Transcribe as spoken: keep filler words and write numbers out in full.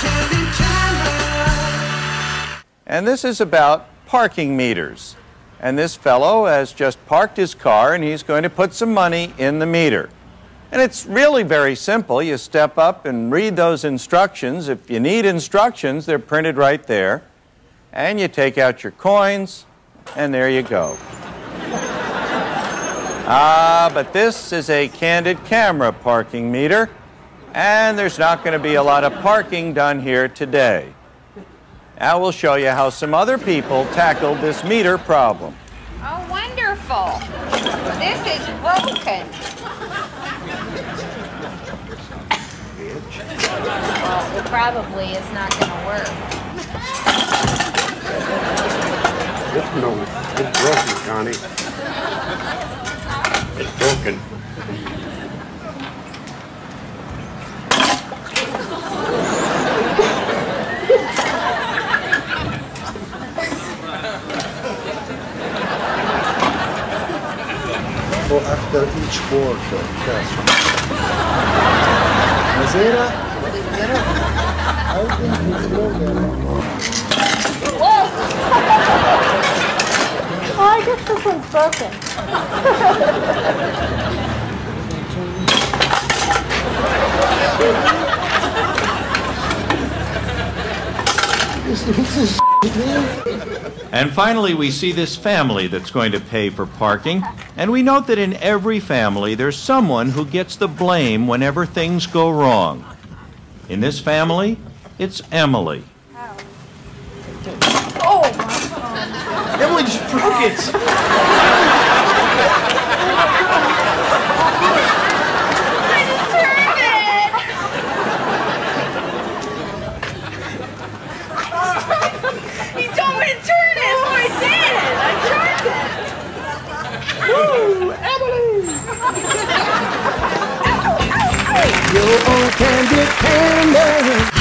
Candid Camera. And this is about parking meters. And this fellow has just parked his car and he's going to put some money in the meter. And it's really very simple. You step up and read those instructions. If you need instructions, they're printed right there. And you take out your coins, and there you go. Ah, but this is a Candid Camera parking meter, and there's not going to be a lot of parking done here today. Now we'll show you how some other people tackled this meter problem. Oh, wonderful. This is broken. Well, it probably is not going to work. No, it's broken, Connie. It's broken. So after each word, yes. Oh, I guess this one's broken. And finally, we see this family that's going to pay for parking. And we note that in every family, there's someone who gets the blame whenever things go wrong. In this family, it's Emily. Oh, oh my God. Emily just broke it. I just turned it. He told me to turn it, so I did. I turned it. Woo, Emily. Ow, ow, ow. Your old Candid Camera.